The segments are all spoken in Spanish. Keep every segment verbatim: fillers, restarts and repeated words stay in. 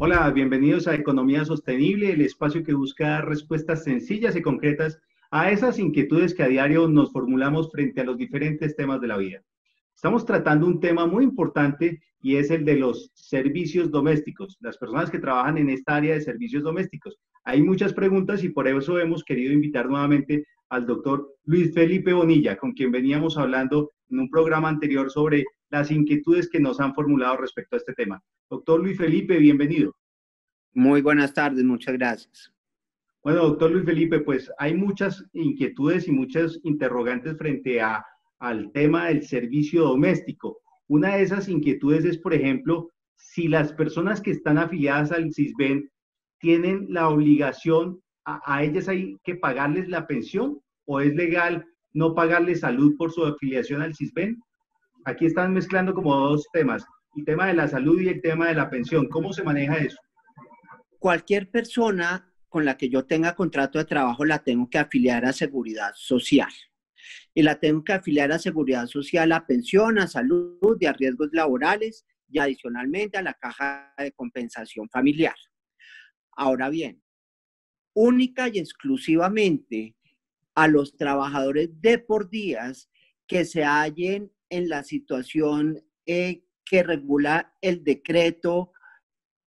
Hola, bienvenidos a Economía Sostenible, el espacio que busca dar respuestas sencillas y concretas a esas inquietudes que a diario nos formulamos frente a los diferentes temas de la vida. Estamos tratando un tema muy importante y es el de los servicios domésticos, las personas que trabajan en esta área de servicios domésticos. Hay muchas preguntas y por eso hemos querido invitar nuevamente al doctor Luis Felipe Bonilla, con quien veníamos hablando en un programa anterior sobre las inquietudes que nos han formulado respecto a este tema. Doctor Luis Felipe, bienvenido. Muy buenas tardes, muchas gracias. Bueno, doctor Luis Felipe, pues hay muchas inquietudes y muchas interrogantes frente a, al tema del servicio doméstico. Una de esas inquietudes es, por ejemplo, si las personas que están afiliadas al Sisbén tienen la obligación, a, a ellas hay que pagarles la pensión, o es legal no pagarles salud por su afiliación al Sisbén. Aquí están mezclando como dos temas, el tema de la salud y el tema de la pensión. ¿Cómo se maneja eso? Cualquier persona con la que yo tenga contrato de trabajo la tengo que afiliar a Seguridad Social. Y la tengo que afiliar a Seguridad Social, a pensión, a salud y a riesgos laborales y adicionalmente a la Caja de Compensación Familiar. Ahora bien, única y exclusivamente a los trabajadores de por días que se hallen en la situación eh, que regula el decreto,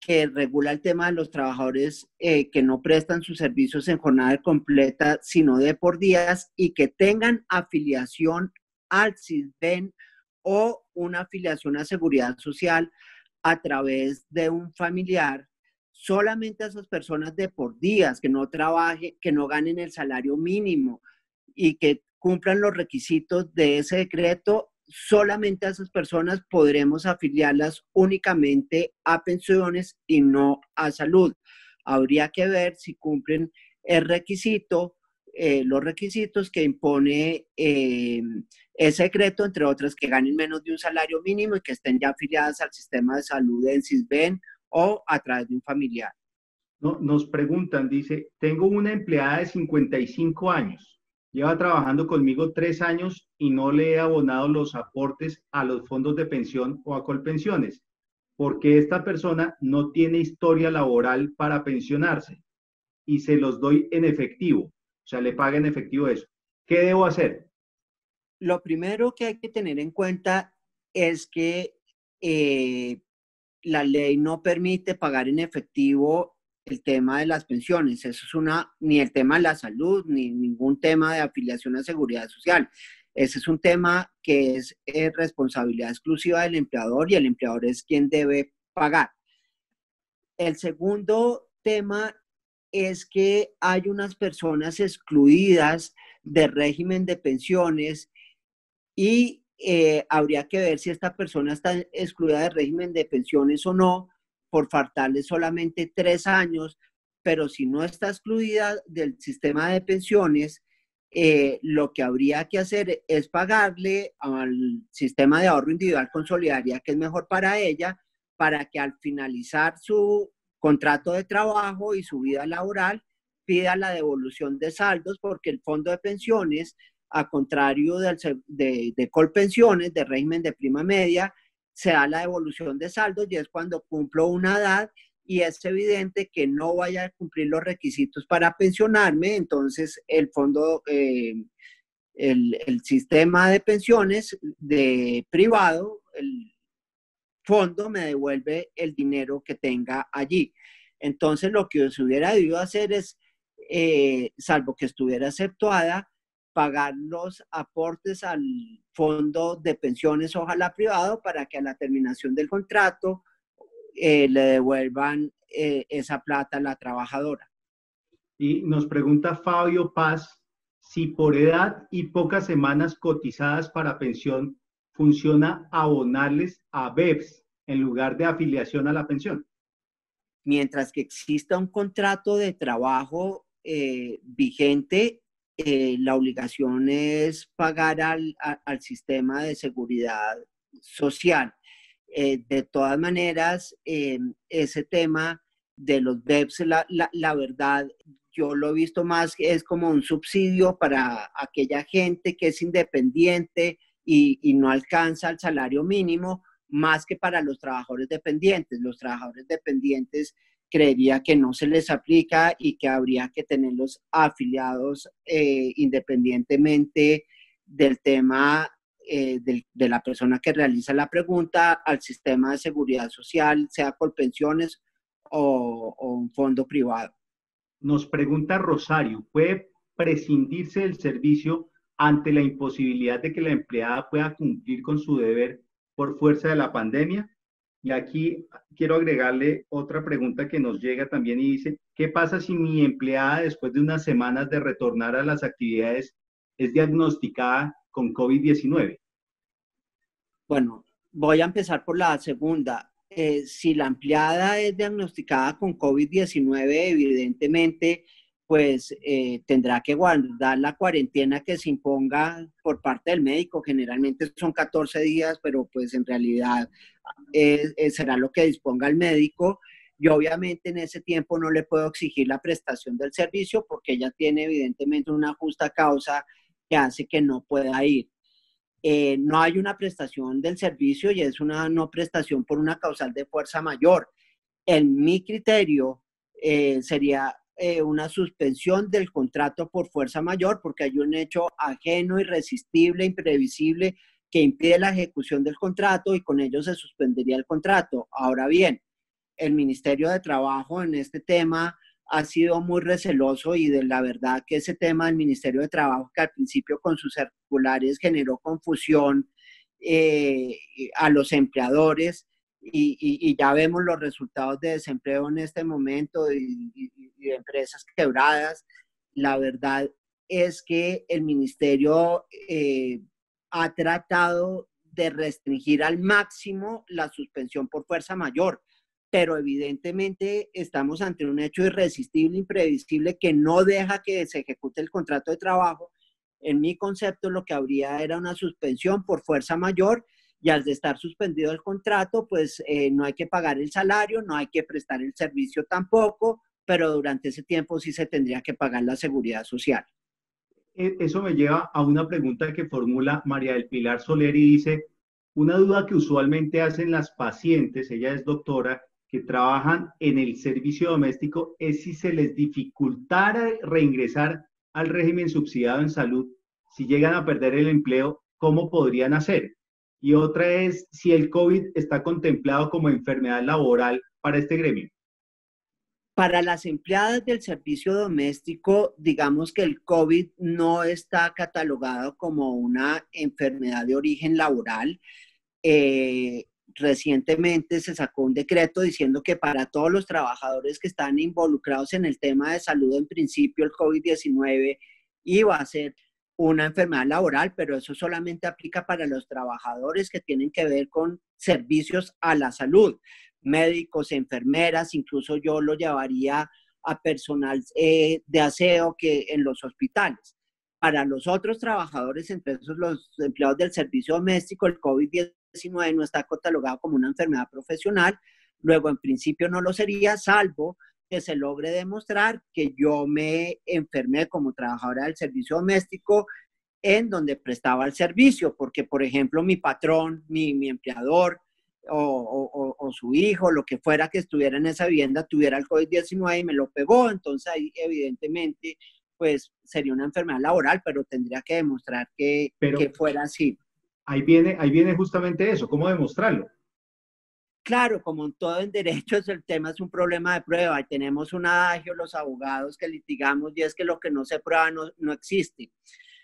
que regula el tema de los trabajadores eh, que no prestan sus servicios en jornada completa, sino de por días, y que tengan afiliación al Sisbén o una afiliación a Seguridad Social a través de un familiar. Solamente a esas personas de por días que no trabajen, que no ganen el salario mínimo y que cumplan los requisitos de ese decreto, solamente a esas personas podremos afiliarlas únicamente a pensiones y no a salud. Habría que ver si cumplen el requisito, eh, los requisitos que impone eh, ese decreto, entre otras que ganen menos de un salario mínimo y que estén ya afiliadas al sistema de salud en Sisbén o a través de un familiar. No, nos preguntan, dice, tengo una empleada de cincuenta y cinco años. Lleva trabajando conmigo tres años y no le he abonado los aportes a los fondos de pensión o a Colpensiones, porque esta persona no tiene historia laboral para pensionarse y se los doy en efectivo, o sea, le paga en efectivo eso. ¿Qué debo hacer? Lo primero que hay que tener en cuenta es que eh, la ley no permite pagar en efectivo el tema de las pensiones. Eso es una, ni el tema de la salud, ni ningún tema de afiliación a Seguridad Social. Ese es un tema que es eh, responsabilidad exclusiva del empleador y el empleador es quien debe pagar. El segundo tema es que hay unas personas excluidas del régimen de pensiones y eh, habría que ver si esta persona está excluida del régimen de pensiones o no, por faltarle solamente tres años, pero si no está excluida del sistema de pensiones, eh, lo que habría que hacer es pagarle al sistema de ahorro individual con solidaridad, que es mejor para ella, para que al finalizar su contrato de trabajo y su vida laboral, pida la devolución de saldos, porque el fondo de pensiones, a contrario del, de, de Colpensiones, de régimen de prima media, se da la devolución de saldos y es cuando cumplo una edad y es evidente que no vaya a cumplir los requisitos para pensionarme, entonces el fondo, eh, el, el sistema de pensiones de privado, el fondo me devuelve el dinero que tenga allí. Entonces lo que se hubiera debido hacer es, eh, salvo que estuviera exceptuada, pagar los aportes al fondo de pensiones, ojalá privado, para que a la terminación del contrato eh, le devuelvan eh, esa plata a la trabajadora. Y nos pregunta Fabio Paz si por edad y pocas semanas cotizadas para pensión funciona abonarles a B E P S en lugar de afiliación a la pensión. Mientras que exista un contrato de trabajo eh, vigente, Eh, la obligación es pagar al, a, al sistema de seguridad social. Eh, de todas maneras, eh, ese tema de los B E P S, la, la, la verdad, yo lo he visto más, es como un subsidio para aquella gente que es independiente y, y no alcanza el salario mínimo, más que para los trabajadores dependientes. Los trabajadores dependientes creería que no se les aplica y que habría que tenerlos afiliados eh, independientemente del tema eh, del, de la persona que realiza la pregunta al sistema de seguridad social, sea Colpensiones o, o un fondo privado. Nos pregunta Rosario, ¿puede prescindirse del servicio ante la imposibilidad de que la empleada pueda cumplir con su deber por fuerza de la pandemia? Y aquí quiero agregarle otra pregunta que nos llega también y dice, ¿qué pasa si mi empleada después de unas semanas de retornar a las actividades es diagnosticada con COVID diecinueve? Bueno, voy a empezar por la segunda. Eh, si la empleada es diagnosticada con COVID diecinueve, evidentemente, pues eh, tendrá que guardar la cuarentena que se imponga por parte del médico. Generalmente son catorce días, pero pues en realidad eh, eh, será lo que disponga el médico. Y obviamente en ese tiempo no le puedo exigir la prestación del servicio porque ella tiene evidentemente una justa causa que hace que no pueda ir. Eh, no hay una prestación del servicio y es una no prestación por una causal de fuerza mayor. En mi criterio eh, sería... Eh, una suspensión del contrato por fuerza mayor, porque hay un hecho ajeno, irresistible, imprevisible, que impide la ejecución del contrato y con ello se suspendería el contrato. Ahora bien, el Ministerio de Trabajo en este tema ha sido muy receloso y de la verdad que ese tema del Ministerio de Trabajo, que al principio con sus circulares generó confusión eh, a los empleadores, Y, y, y ya vemos los resultados de desempleo en este momento y, y, y de empresas quebradas. La verdad es que el ministerio eh, ha tratado de restringir al máximo la suspensión por fuerza mayor, pero evidentemente estamos ante un hecho irresistible, imprevisible, que no deja que se ejecute el contrato de trabajo. En mi concepto, lo que habría era una suspensión por fuerza mayor, y al estar suspendido el contrato, pues eh, no hay que pagar el salario, no hay que prestar el servicio tampoco, pero durante ese tiempo sí se tendría que pagar la seguridad social. Eso me lleva a una pregunta que formula María del Pilar Soler y dice, una duda que usualmente hacen las pacientes, ella es doctora, que trabajan en el servicio doméstico, es si se les dificultara reingresar al régimen subsidiado en salud, si llegan a perder el empleo, ¿cómo podrían hacer? Y otra es si el COVID está contemplado como enfermedad laboral para este gremio. Para las empleadas del servicio doméstico, digamos que el COVID no está catalogado como una enfermedad de origen laboral. Eh, recientemente se sacó un decreto diciendo que para todos los trabajadores que están involucrados en el tema de salud, en principio el COVID diecinueve iba a ser una enfermedad laboral, pero eso solamente aplica para los trabajadores que tienen que ver con servicios a la salud, médicos, enfermeras, incluso yo lo llevaría a personal eh, de aseo que en los hospitales. Para los otros trabajadores, entre esos los empleados del servicio doméstico, el COVID diecinueve no está catalogado como una enfermedad profesional, luego en principio no lo sería, salvo que se logre demostrar que yo me enfermé como trabajadora del servicio doméstico en donde prestaba el servicio, porque por ejemplo mi patrón, mi, mi empleador o, o, o su hijo, lo que fuera que estuviera en esa vivienda tuviera el COVID diecinueve y me lo pegó, entonces ahí evidentemente pues sería una enfermedad laboral, pero tendría que demostrar que, pero que fuera así. Ahí viene, ahí viene justamente eso, ¿cómo demostrarlo? Claro, como en todo en derechos, el tema es un problema de prueba y tenemos un adagio los abogados que litigamos y es que lo que no se prueba no, no existe.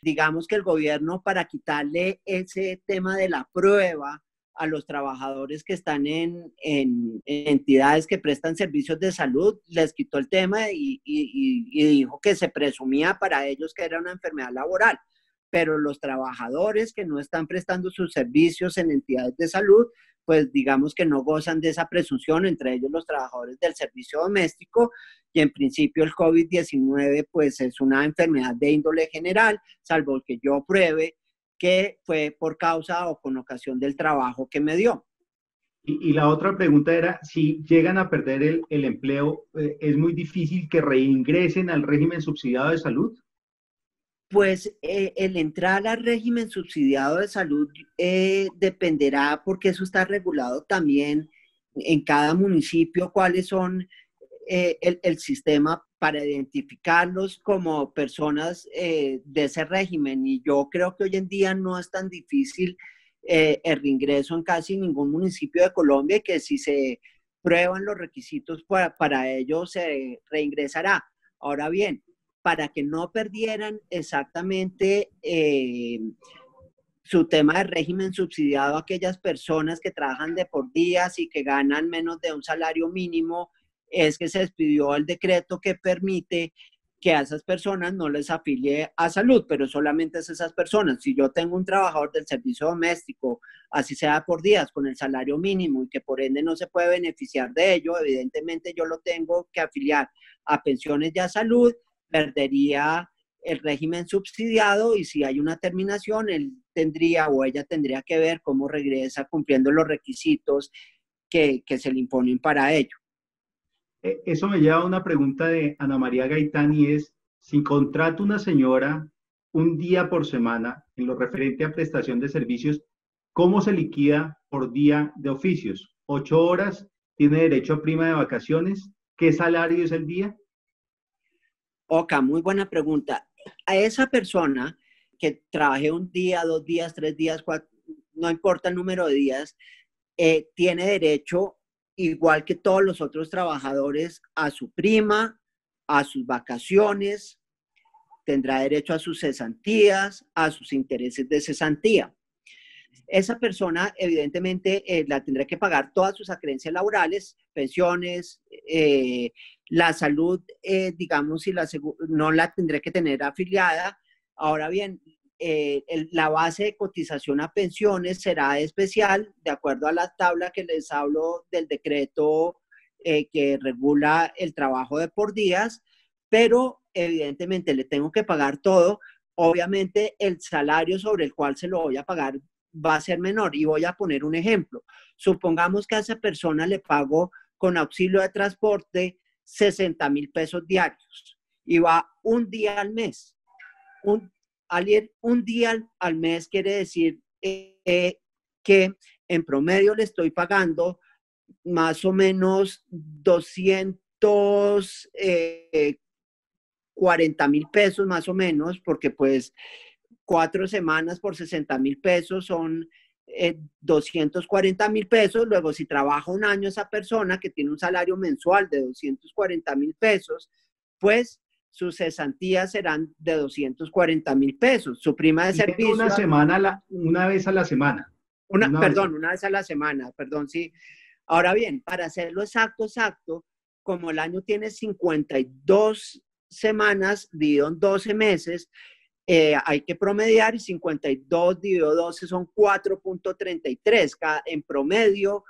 Digamos que el gobierno, para quitarle ese tema de la prueba a los trabajadores que están en, en, en entidades que prestan servicios de salud, les quitó el tema y, y, y dijo que se presumía para ellos que era una enfermedad laboral. Pero los trabajadores que no están prestando sus servicios en entidades de salud, pues digamos que no gozan de esa presunción, entre ellos los trabajadores del servicio doméstico, y en principio el COVID diecinueve pues es una enfermedad de índole general, salvo que yo pruebe que fue por causa o con ocasión del trabajo que me dio. Y, y la otra pregunta era, si llegan a perder el, el empleo, ¿es muy difícil que reingresen al régimen subsidiado de salud? pues eh, el entrar al régimen subsidiado de salud eh, dependerá, porque eso está regulado también en cada municipio, cuáles son eh, el, el sistema para identificarlos como personas eh, de ese régimen. Y yo creo que hoy en día no es tan difícil eh, el reingreso en casi ningún municipio de Colombia, que si se prueban los requisitos para, para ello se reingresará. Ahora bien, para que no perdieran exactamente eh, su tema de régimen subsidiado a aquellas personas que trabajan de por días y que ganan menos de un salario mínimo, es que se expidió el decreto que permite que a esas personas no les afilie a salud, pero solamente es esas personas. Si yo tengo un trabajador del servicio doméstico, así sea por días, con el salario mínimo y que por ende no se puede beneficiar de ello, evidentemente yo lo tengo que afiliar a pensiones y a salud, perdería el régimen subsidiado, y si hay una terminación, él tendría o ella tendría que ver cómo regresa cumpliendo los requisitos que, que se le imponen para ello. Eso me lleva a una pregunta de Ana María Gaitán, y es, si contrata una señora un día por semana en lo referente a prestación de servicios, ¿cómo se liquida por día de oficios? ¿Ocho horas? ¿Tiene derecho a prima de vacaciones? ¿Qué salario es el día? Oca, muy buena pregunta. A esa persona que trabaje un día, dos días, tres días, cuatro, no importa el número de días, eh, tiene derecho, igual que todos los otros trabajadores, a su prima, a sus vacaciones, tendrá derecho a sus cesantías, a sus intereses de cesantía. Esa persona, evidentemente, eh, la tendrá que pagar todas sus acreencias laborales, pensiones, eh, la salud, eh, digamos, y la no la tendré que tener afiliada. Ahora bien, eh, el, la base de cotización a pensiones será especial, de acuerdo a la tabla que les hablo del decreto eh, que regula el trabajo de por días, pero evidentemente le tengo que pagar todo. Obviamente, el salario sobre el cual se lo voy a pagar va a ser menor, y voy a poner un ejemplo. Supongamos que a esa persona le pago con auxilio de transporte sesenta mil pesos diarios y va un día al mes. Un, al ir un día al, al mes quiere decir eh, que en promedio le estoy pagando más o menos doscientos cuarenta mil pesos más o menos, porque pues cuatro semanas por sesenta mil pesos son eh, doscientos cuarenta mil pesos. Luego, si trabaja un año esa persona que tiene un salario mensual de doscientos cuarenta mil pesos, pues sus cesantías serán de doscientos cuarenta mil pesos. Su prima de servicio... Una, semana a la, una vez a la semana. Una, una perdón, vez. una vez a la semana, perdón, sí. Ahora bien, para hacerlo exacto, exacto, como el año tiene cincuenta y dos semanas, dividido en doce meses, Eh, hay que promediar, y cincuenta y dos dividido doce son cuatro punto treinta y tres. En promedio,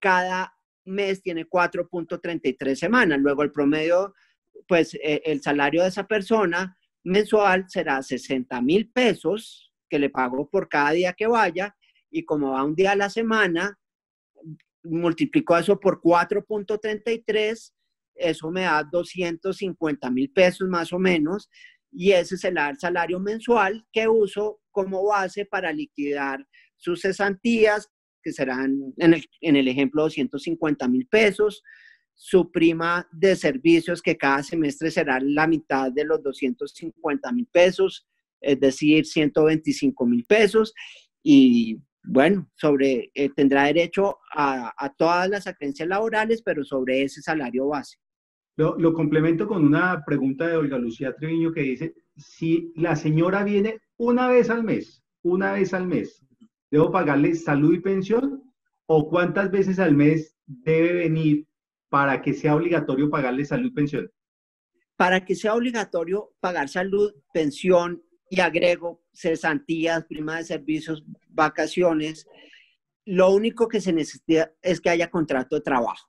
cada mes tiene cuatro punto treinta y tres semanas. Luego el promedio, pues eh, el salario de esa persona mensual será sesenta mil pesos que le pago por cada día que vaya, y como va un día a la semana, multiplico eso por cuatro punto treinta y tres, eso me da doscientos cincuenta mil pesos más o menos. Y ese será el salario mensual que uso como base para liquidar sus cesantías, que serán, en el, en el ejemplo, doscientos cincuenta mil pesos, su prima de servicios, que cada semestre será la mitad de los doscientos cincuenta mil pesos, es decir, ciento veinticinco mil pesos, y bueno, sobre, eh, tendrá derecho a, a todas las acreencias laborales, pero sobre ese salario base. Lo, lo complemento con una pregunta de Olga Lucía Treviño, que dice, si la señora viene una vez al mes, una vez al mes, ¿debo pagarle salud y pensión? ¿O cuántas veces al mes debe venir para que sea obligatorio pagarle salud y pensión? Para que sea obligatorio pagar salud, pensión, y agrego cesantías, prima de servicios, vacaciones, lo único que se necesita es que haya contrato de trabajo.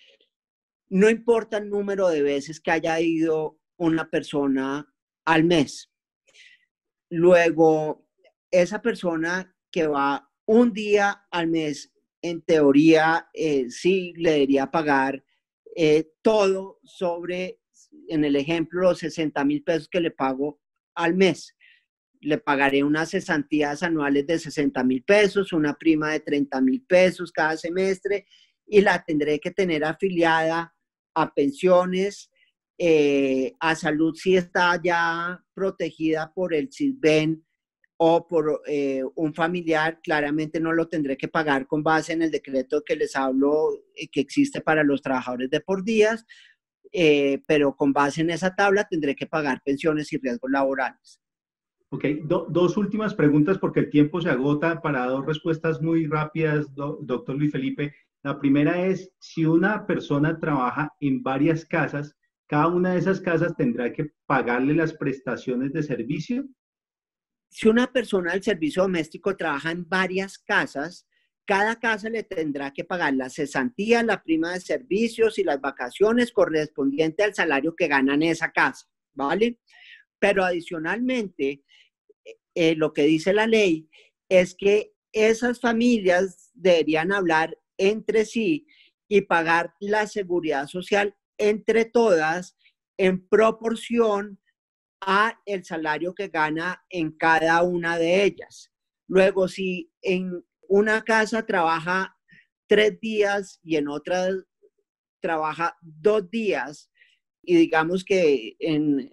No importa el número de veces que haya ido una persona al mes. Luego, esa persona que va un día al mes, en teoría, eh, sí le debería pagar eh, todo sobre, en el ejemplo, los sesenta mil pesos que le pago al mes. le pagaré unas cesantías anuales de sesenta mil pesos, una prima de treinta mil pesos cada semestre, y la tendré que tener afiliada a pensiones, eh, a salud si está ya protegida por el Sisbén o por eh, un familiar, claramente no lo tendré que pagar con base en el decreto que les hablo, eh, que existe para los trabajadores de por días, eh, pero con base en esa tabla tendré que pagar pensiones y riesgos laborales. Ok, do, dos últimas preguntas porque el tiempo se agota para dos respuestas muy rápidas, do, doctor Luis Felipe. La primera es, si una persona trabaja en varias casas, ¿cada una de esas casas tendrá que pagarle las prestaciones de servicio? Si una persona del servicio doméstico trabaja en varias casas, cada casa le tendrá que pagar la cesantía, la prima de servicios y las vacaciones correspondiente al salario que gana en esa casa, ¿vale? Pero adicionalmente, Eh, lo que dice la ley es que esas familias deberían hablar entre sí y pagar la seguridad social entre todas en proporción a el salario que gana en cada una de ellas. Luego, si en una casa trabaja tres días y en otra trabaja dos días, y digamos que en...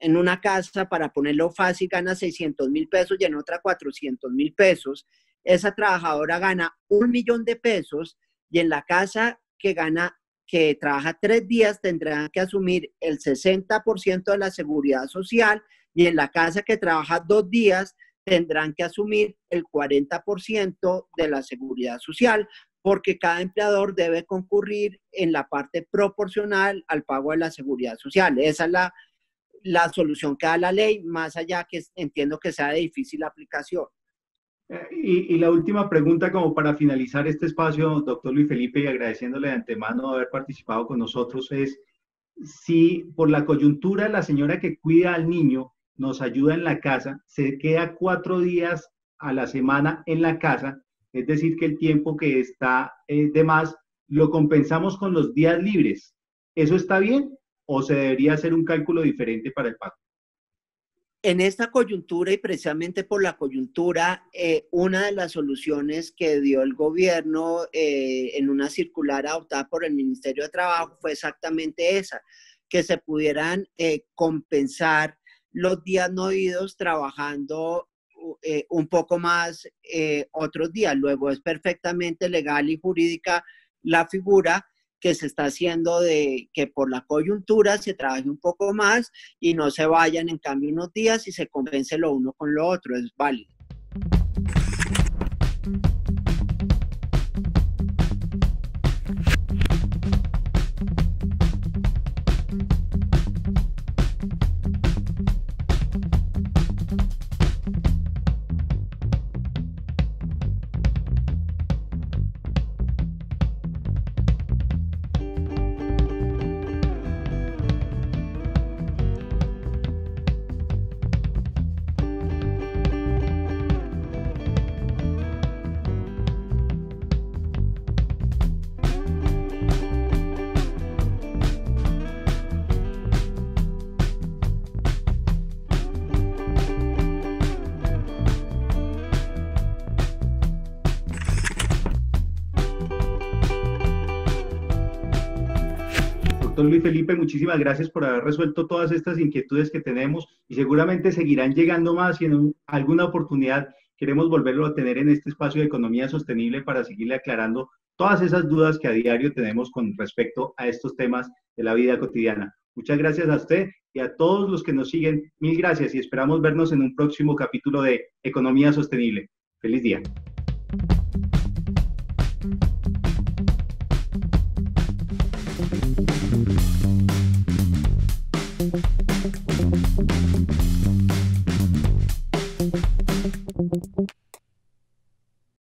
en una casa, para ponerlo fácil, gana seiscientos mil pesos y en otra cuatrocientos mil pesos. Esa trabajadora gana un millón de pesos y en la casa que gana, que trabaja tres días tendrá que asumir el sesenta por ciento de la seguridad social y en la casa que trabaja dos días tendrán que asumir el cuarenta por ciento de la seguridad social, porque cada empleador debe concurrir en la parte proporcional al pago de la seguridad social. Esa es la la solución que da la ley, más allá que entiendo que sea de difícil aplicación. Y, y la última pregunta, como para finalizar este espacio, doctor Luis Felipe, y agradeciéndole de antemano haber participado con nosotros, es si por la coyuntura la señora que cuida al niño nos ayuda en la casa, se queda cuatro días a la semana en la casa, es decir, que el tiempo que está eh, de más lo compensamos con los días libres. ¿Eso está bien? ¿O se debería hacer un cálculo diferente para el pago? En esta coyuntura y precisamente por la coyuntura, eh, una de las soluciones que dio el gobierno eh, en una circular adoptada por el Ministerio de Trabajo fue exactamente esa, que se pudieran eh, compensar los días no idos trabajando eh, un poco más eh, otros días. Luego es perfectamente legal y jurídica la figura que se está haciendo de que por la coyuntura se trabaje un poco más y no se vayan en cambio unos días y se compense lo uno con lo otro, es válido. Luis Felipe, muchísimas gracias por haber resuelto todas estas inquietudes que tenemos y seguramente seguirán llegando más y en alguna oportunidad queremos volverlo a tener en este espacio de Economía Sostenible para seguirle aclarando todas esas dudas que a diario tenemos con respecto a estos temas de la vida cotidiana. Muchas gracias a usted y a todos los que nos siguen. Mil gracias y esperamos vernos en un próximo capítulo de Economía Sostenible. Feliz día.